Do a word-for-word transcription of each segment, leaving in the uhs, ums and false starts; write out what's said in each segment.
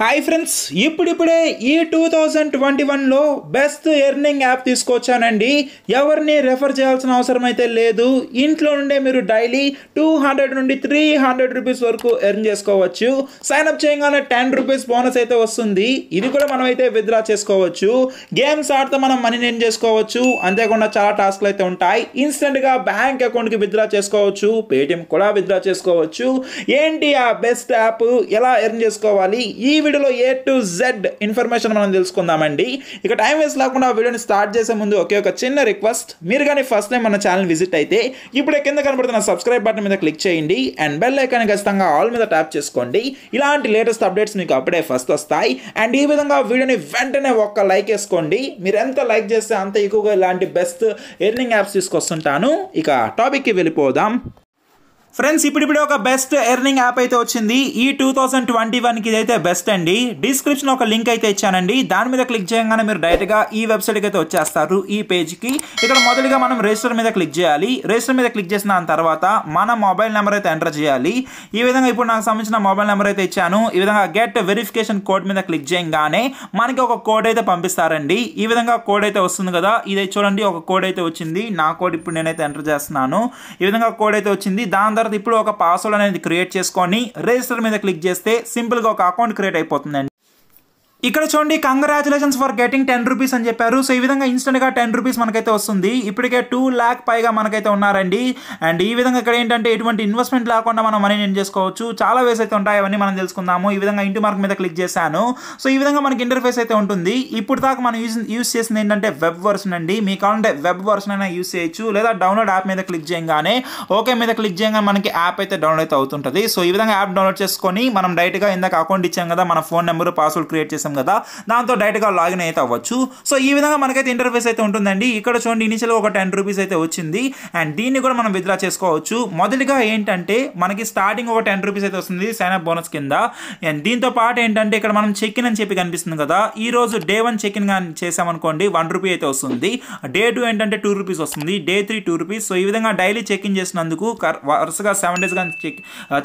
High friends इपड़िपड़े two thousand twenty one लो best earning app తీసుకొచ్చానండి। ఎవర్ని రెఫర్ చేయాల్సిన అవసరం అయితే లేదు। ఇంట్లో నుండే మీరు డైలీ టూ హండ్రెడ్ నుండి త్రీ హండ్రెడ్ రూపాయస్ వరకు ఎర్న్ చేసుకోవచ్చు। సైన్ అప్ చేయగానే టెన్ రూపాయస్ బోనస్ అయితే వస్తుంది। ఇది కూడా మనం అయితే విత్డ్రా చేసుకోవచ్చు। గేమ్స్ ఆడతా మనం మనీని ఎర్న్ చేసుకోవచ్చు। అంతేకాకుండా చాలా టాస్క్లు అయితే ఉంటాయి। ఇన్స్టెంట్ గా బ్యాంక్ అకౌంట్ కి విత్డ్రా చేసుకోవచ్చు। పేటిఎం కూడా విత్డ్రా చేసుకోవచ్చు। ఏంటి ఆ బెస్ట్ యాప్, ఎలా ఎర్న్ చేసుకోవాలి, ఈ వీడియోలో A to Z ఇన్ఫర్మేషన్ మనం తెలుసుకుందామండి। ఇక టైం వేస్ట్ లేకుండా వీడియోని స్టార్ట్ చేసే ముందు ఒకే ఒక చిన్న రిక్వెస్ట్, మీరు కానీ ఫస్ట్ టైం మన ఛానల్ విజిట్ అయితే ఇప్పుడే కింద కనబడుతున్న సబ్స్క్రైబ్ బటన్ మీద క్లిక్ చేయండి అండ్ బెల్ ఐకాన్ ఖచ్చితంగా ఆల్ మీద ట్యాప్ చేసుకోండి। ఇలాంటి లేటెస్ట్ అప్డేట్స్ మీకు అప్పుడే ఫస్ట్ వస్తాయి। అండ్ ఈ విధంగా వీడియోని వెంటనే ఒక్క లైక్ వేసుకోండి। మీరు ఎంత లైక్ చేస్తే అంత ఎక్కువగా ఇలాంటి బెస్ట్ ఎర్నింగ్ యాప్స్ తీసుకొస్తుంటాను। ఇక టాపిక్కి వెళ్ళిపోదాం ఫ్రెండ్స్। ఇప్పుడిప్పుడే ఒక బెస్ట్ ఎర్నింగ్ యాప్ అయితే వచ్చింది ఈ టూ థౌసండ్ ట్వంటీ వన్కి ఇదైతే బెస్ట్ అండి। డిస్క్రిప్షన్ ఒక లింక్ అయితే ఇచ్చానండి, దాని మీద క్లిక్ చేయగానే మీరు డైరెక్ట్గా ఈ వెబ్సైట్కి అయితే వచ్చేస్తారు, ఈ పేజ్కి। ఇక్కడ మొదటిగా మనం రిజిస్టర్ మీద క్లిక్ చేయాలి। రిజిస్టర్ మీద క్లిక్ చేసిన తర్వాత మన మొబైల్ నెంబర్ అయితే ఎంటర్ చేయాలి। ఈ విధంగా ఇప్పుడు నాకు సంబంధించిన మొబైల్ నెంబర్ అయితే ఇచ్చాను। ఈ విధంగా గెట్ వెరిఫికేషన్ కోడ్ మీద క్లిక్ చేయగానే మనకి ఒక కోడ్ అయితే పంపిస్తారండి। ఈ విధంగా కోడ్ అయితే వస్తుంది కదా, ఇది చూడండి ఒక కోడ్ అయితే వచ్చింది। నా కోడ్ ఇప్పుడు నేనైతే ఎంటర్ చేస్తున్నాను। ఈ విధంగా కోడ్ అయితే వచ్చింది। దాని తర్వాత ఇప్పుడు ఒక పాస్వర్డ్ అనేది క్రియేట్ చేసుకొని రిజిస్టర్ మీద క్లిక్ చేస్తే సింపుల్ గా ఒక అకౌంట్ క్రియేట్ అయిపోతుందండి। ఇక్కడ చూడండి congratulations for getting ten rupees అని చెప్పారు। సో ఈ విధంగా ఇన్స్టెంట్గా టెన్ రూపీస్ మనకైతే వస్తుంది। ఇప్పటికే టూ ల్యాక్ పైగా మనకైతే ఉన్నారండి। అండ్ ఈ విధంగా ఇక్కడ ఏంటంటే ఎటువంటి ఇన్వెస్ట్మెంట్ లేకుండా మనం మనీ ఎర్న్ చేసుకోవచ్చు। చాలా వేస్ అయితే ఉంటాయి, అవన్నీ మనం తెలుసుకుందాము। ఈ విధంగా ఇంటి మార్క్ మీద క్లిక్ చేశాను। సో ఈ విధంగా మనకి ఇంటర్ఫేస్ అయితే ఉంటుంది। ఇప్పుడు దాకా మనం యూజ్ యూజ్ చేసింది ఏంటంటే వెబ్ వర్షన్ అండి। మీకు కావాలంటే వెబ్ వర్షన్ అయినా యూజ్ చేయొచ్చు, లేదా డౌన్లోడ్ యాప్ మీద క్లిక్ చేయగానే ఓకే మీద క్లిక్ చేయగానే మనకి యాప్ అయితే డౌన్లోడ్ అయితే అవుతుంటుంది। సో ఈ విధంగా యాప్ డౌన్లోడ్ చేసుకొని మనం డైరెక్ట్గా ఇందాక అకౌంట్ ఇచ్చాం కదా, మన ఫోన్ నెంబర్ పాస్వర్డ్ క్రియేట్ చేసి కదా, దాంతో డైరెక్ట్ గా లాగిన్ అయితే అవ్వచ్చు। సో ఈ విధంగా మనకైతే ఇంటర్ఫేస్ అయితే ఉంటుందండి। ఇక్కడ చూడండి ఇనిషియల్ ఒక టెన్ రూపీస్ అయితే వచ్చింది అండ్ దీన్ని కూడా మనం విత్డ్రా చేసుకోవచ్చు। మొదటిగా ఏంటంటే మనకి స్టార్టింగ్ ఒక టెన్ రూపీస్ అయితే వస్తుంది సైన్ అప్ బోనస్ కింద। అండ్ దీంతో పాటు ఏంటంటే ఇక్కడ మనం చెక్ ఇన్ అని చెప్పి కనిపిస్తుంది కదా, ఈ రోజు డే వన్ చెక్ ఇన్ చేసామనుకోండి వన్ రూపీ అయితే వస్తుంది। డే టూ ఏంటంటే టూ రూపీస్ వస్తుంది, day three two rupees. So ఈ విధంగా డైలీ చెక్ ఇన్ చేసినందుకు వరుసగా సెవెన్ డేస్ కానీ చెక్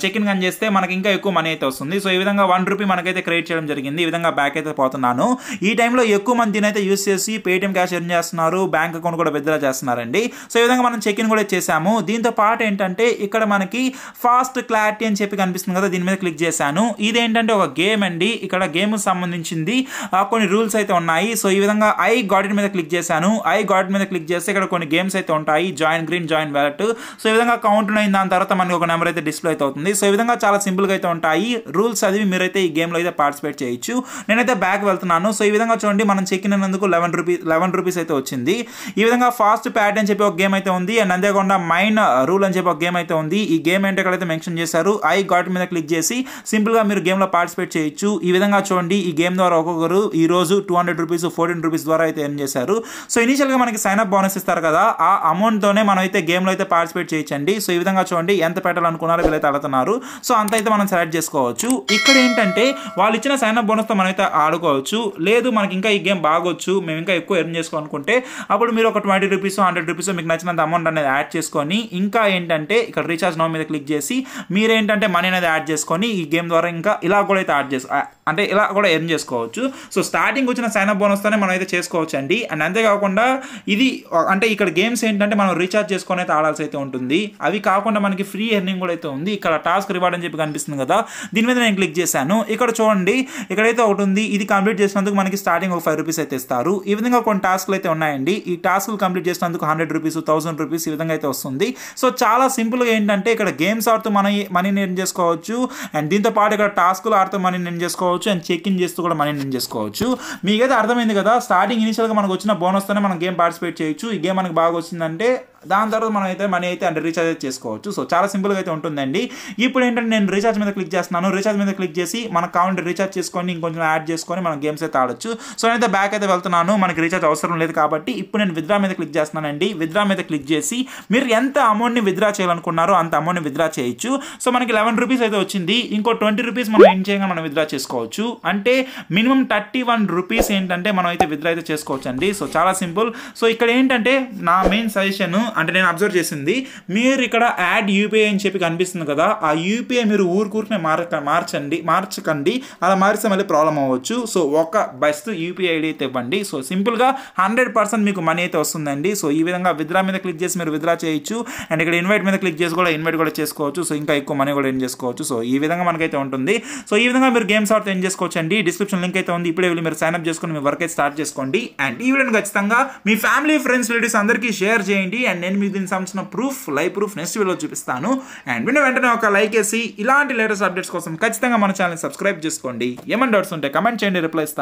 చెక్ ఇన్ కానీ చేస్తే మనకి ఇంకా ఎక్కువ మనీ అయితే వస్తుంది। సో ఈ విధంగా వన్ రూపీ మనకైతే క్రియేట్ చేయడం జరిగింది। ఈ విధంగా బ్యాక్ అయితే పోతున్నాను। ఈ టైంలో ఎక్కువ మంది దీని అయితే యూజ్ చేసి పేటిఎం క్యాష్ ఎర్న్ చేస్తున్నారు, బ్యాంక్ అకౌంట్ కూడా విత్డ్రా చేస్తున్నారండి। సో ఈ విధంగా మనం చెక్ ఇన్ కూడా చేసాము। దీంతో పాటు ఏంటంటే ఇక్కడ మనకి ఫాస్ట్ క్లారిటీ అని చెప్పి కనిపిస్తుంది కదా, దీని మీద క్లిక్ చేశాను। ఇదేంటంటే ఒక గేమ్ అండి, ఇక్కడ గేమ్ సంబంధించింది కొన్ని రూల్స్ అయితే ఉన్నాయి। సో ఈ విధంగా ఐ గాట్ ఇట్ మీద క్లిక్ చేశాను। ఐ గాట్ ఇట్ మీద క్లిక్ చేస్తే ఇక్కడ కొన్ని గేమ్స్ అయితే ఉంటాయి, join green, join wallet. So ఈ విధంగా కౌంట్ అయిన దాని తర్వాత మనకి ఒక నెంబర్ అయితే డిస్ప్లే అయితే అవుతుంది। సో ఈ విధంగా చాలా సింపుల్గా అయితే ఉంటాయి రూల్స్, అది మీరైతే ఈ గేమ్లో అయితే పార్టిసిపేట్ చేయొచ్చు। నేనైతే బ్యాక్ వెళ్తున్నాను। సో ఈ విధంగా చూడండి మనం చెక్ ఇన్ అయినందుకు లెవెన్ రూపీ లెవెన్ రూపీస్ అయితే వచ్చింది। ఈ విధంగా ఫాస్ట్ ప్యాట్ అని చెప్పి ఒక గేమ్ అయితే ఉంది అండ్ అంతేకాకుండా మైన్ రూల్ అని చెప్పి ఒక గేమ్ అయితే ఉంది। ఈ గేమ్ ఏంటో ఇక్కడైతే మెన్షన్ చేశారు। ఐ గాట్ మీద క్లిక్ చేసి సింపుల్గా మీరు గేమ్లో పార్టిసిపేట్ చేయొచ్చు। ఈ విధంగా చూడండి ఈ గేమ్ ద్వారా ఒక్కొక్కరు ఈ రోజు two hundred rupees fourteen rupees ద్వారా అయితే ఎర్న్ చేశారు। సో ఇనిషియల్గా మనకి సైన్అప్ బోనస్ ఇస్తారు కదా, ఆ అమౌంట్తోనే మనం అయితే గేమ్లో అయితే పార్టిసిపేట్ చేయొచ్చండి। సో ఈ విధంగా చూడండి ఎంత పెట్టాలనుకున్నారో వీళ్ళైతే అడుగుతున్నారు, సో అంత అయితే మనం సెలెక్ట్ చేసుకోవచ్చు। ఇక్కడ ఏంటంటే వాళ్ళు ఇచ్చిన సైన్అప్ బోనస్తో మనం ఆడుకోవచ్చు, లేదు మనకి ఇంకా ఈ గేమ్ బాగొచ్చు, మేము ఇంకా ఎక్కువ ఎర్న్ చేసుకోవాలనుకుంటే అప్పుడు మీరు ఒక ట్వంటీ రూపీస్ హండ్రెడ్ రూపీస్ మీకు నచ్చినంత అమౌంట్ అనేది యాడ్ చేసుకొని, ఇంకా ఏంటంటే ఇక్కడ రీఛార్జ్ నౌ మీద క్లిక్ చేసి మీరేంటంటే మనీ అనేది యాడ్ చేసుకొని ఈ గేమ్ ద్వారా ఇంకా ఇలా కూడా అయితే యాడ్ చేసు అంటే ఇలా కూడా ఎర్న్ చేసుకోవచ్చు। సో స్టార్టింగ్ వచ్చిన సైన్అప్ బోనస్తోనే మనం అయితే చేసుకోవచ్చు అండి। అండ్ అంతేకాకుండా ఇది అంటే ఇక్కడ గేమ్స్ ఏంటంటే మనం రీఛార్జ్ చేసుకొని అయితే ఆడాల్సి అయితే ఉంటుంది। అవి కాకుండా మనకి ఫ్రీ ఎర్నింగ్ కూడా అయితే ఉంది, ఇక్కడ టాస్క్ రివార్డ్ అని చెప్పి కనిపిస్తుంది కదా, దీని మీద నేను క్లిక్ చేశాను। ఇక్కడ చూడండి ఇక్కడైతే ఒకటి ఉంది, ఇది కంప్లీట్ చేసినందుకు మనకి స్టార్టింగ్ ఒక ఫైవ్ రూపీస్ అయితే ఇస్తారు। ఈ విధంగా కొన్ని టాస్క్లు అయితే ఉన్నాయండి, ఈ టాస్క్లు కంప్లీట్ చేసినందుకు హండ్రెడ్ రూపీస్ థౌసండ్ రూపీస్ ఈ విధంగా అయితే వస్తుంది। సో చాలా సింపుల్గా ఏంటంటే ఇక్కడ గేమ్స్ ఆడుతూ మన మనీని ఎర్న్ చేసుకోవచ్చు అండ్ దీంతో పాటు ఇక్కడ టాస్క్లు ఆడుతూ మనీని ఎర్న్ చేసుకోవచ్చు అండ్ చెక్ ఇన్ చేస్తూ కూడా మనీని ఎర్న్ చేసుకోవచ్చు। మీకైతే అర్థమైంది కదా, స్టార్టింగ్ ఇనిషియల్గా మనకు వచ్చిన బోనస్తోనే మనం గేమ్ పార్టిసిపేట్ చేయొచ్చు। ఈ గేమ్ మనకు బాగా వచ్చిందంటే దాని తర్వాత మనం అయితే మనీ అయితే అంటే రీఛార్జ్ అయితే చేసుకోవచ్చు। సో చాలా సింపుల్గా అయితే ఉంటుందండి। ఇప్పుడు ఏంటంటే నేను రీఛార్జ్ మీద క్లిక్ చేస్తున్నాను, రీఛార్జ్ మీద క్లిక్ చేసి మనకు కావాలంటే రీఛార్జ్ చేసుకొని ఇంకొంచెం యాడ్ చేసుకొని మనం గేమ్స్ అయితే ఆడొచ్చు। సో నేనైతే బ్యాక్ అయితే వెళ్తున్నాను, మనకి రీఛార్జ్ అవసరం లేదు కాబట్టి ఇప్పుడు నేను విత్డ్రా మీద క్లిక్ చేస్తున్నానండి। విత్డ్రా మీద క్లిక్ చేసి మీరు ఎంత అమౌంట్ని విత్డ్రా చేయాలనుకున్నారో అంత అమౌంట్ని విత్డ్రా చేయొచ్చు। సో మనకి లెవెన్ రూపీస్ అయితే వచ్చింది, ఇంకో ట్వంటీ రూపీస్ మనం ఏం చేయగానే మనం విత్డ్రా చేసుకోవచ్చు। అంటే మినిమం థర్టీ వన్ రూపీస్ ఏంటంటే మనం అయితే విత్డ్రా అయితే చేసుకోవచ్చు అండి। సో చాలా సింపుల్। సో ఇక్కడ ఏంటంటే నా మెయిన్ సజెషన్ అంటే నేను అబ్జర్వ్ చేసింది మీరు ఇక్కడ యాడ్ యూపీఐ అని చెప్పి కనిపిస్తుంది కదా ఆ యూపీఐ మీరు ఊరుకూర్నే మార్చండి మార్చకండి అలా మారిస్తే మళ్ళీ ప్రాబ్లం అవ్వచ్చు సో ఒక బెస్ట్ యూపీఐ ఐడి అయితే ఇవ్వండి సో సింపుల్ గా హండ్రెడ్ పర్సెంట్ మీకు మనీ అయితే వస్తుందండి సో ఈ విధంగా విత్డ్రా మీద క్లిక్ చేసి మీరు విత్డ్రా చేయొచ్చు అండ్ ఇక్కడ ఇన్వైట్ మీద క్లిక్ చేసి కూడా ఇన్వైట్ కూడా చేసుకోవచ్చు సో ఇంకా ఎక్కువ మనీ కూడా ఎర్న్ చేసుకోవచ్చు సో ఈ విధంగా మనకైతే ఉంటుంది సో ఈ విధంగా మీరు గేమ్స్ ఆడితే ఎర్న్ చేసుకోవచ్చండి డిస్క్రిప్షన్ లింక్ అయితే ఉంది ఇప్పుడే వెళ్ళి మీరు సైన్ అప్ చేసుకొని మీ వర్క్ అయితే స్టార్ట్ చేసుకోండి అండ్ ఈ వీడియోని ఖచ్చితంగా మీ ఫ్యామిలీ ఫ్రెండ్స్ రిలేటివ్స్ అందరికీ షేర్ చేయండి అండ్ నేను మీకు దీనికి సంబంధించిన ప్రూఫ్ లైవ్ ప్రూఫ్ నెక్స్ట్ వీడియోలో చూపిస్తాను అండ్ వీడియో వెంటనే ఒక లైక్ వేసి ఇలాంటి లేటెస్ట్ అప్డేట్స్ కోసం ఖచ్చితంగా మన ఛానల్ సబ్స్క్రైబ్ చేసుకోండి ఏమైనా డౌట్స్ ఉంటే కమెంట్ చేయండి రిప్లై ఇస్తాను.